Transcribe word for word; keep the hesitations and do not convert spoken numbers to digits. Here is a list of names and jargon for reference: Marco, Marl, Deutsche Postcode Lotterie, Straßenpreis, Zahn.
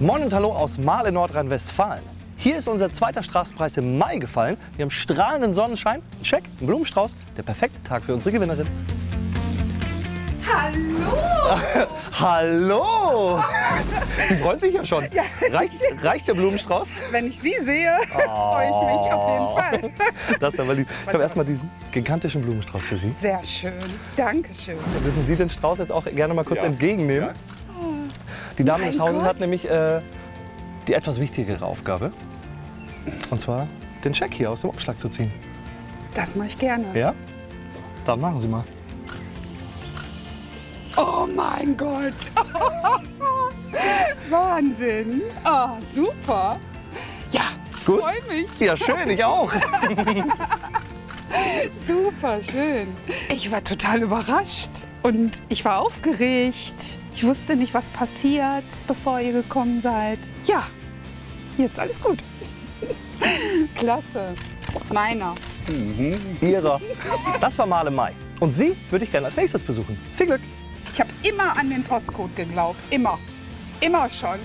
Moin und hallo aus Marl in Nordrhein-Westfalen. Hier ist unser zweiter Straßenpreis im Mai gefallen. Wir haben strahlenden Sonnenschein, einen Scheck, einen Blumenstrauß. Der perfekte Tag für unsere Gewinnerin. Hallo! Hallo! Sie freut sich ja schon. Ja. Reicht, reicht der Blumenstrauß? Wenn ich Sie sehe, oh, freue ich mich auf jeden Fall. Das ist aber lieb. Ich habe erstmal diesen gigantischen Blumenstrauß für Sie. Sehr schön. Dankeschön. Dann müssen Sie den Strauß jetzt auch gerne mal kurz ja. entgegennehmen. Ja. Die Dame mein des Hauses Gott. hat nämlich äh, die etwas wichtigere Aufgabe. Und zwar den Scheck hier aus dem Umschlag zu ziehen. Das mache ich gerne. Ja? Dann machen Sie mal. Oh mein Gott! Wahnsinn! Ah, super! Ja, gut. Freue mich! Ja, schön, ich auch! Super schön! Ich war total überrascht und ich war aufgeregt. Ich wusste nicht, was passiert, bevor ihr gekommen seid. Ja, jetzt alles gut. Klasse! Meiner! Mhm. Ihrer! Das war Marl im Mai. Und Sie würde ich gerne als nächstes besuchen. Viel Glück! Ich habe immer an den Postcode geglaubt. Immer. Immer schon.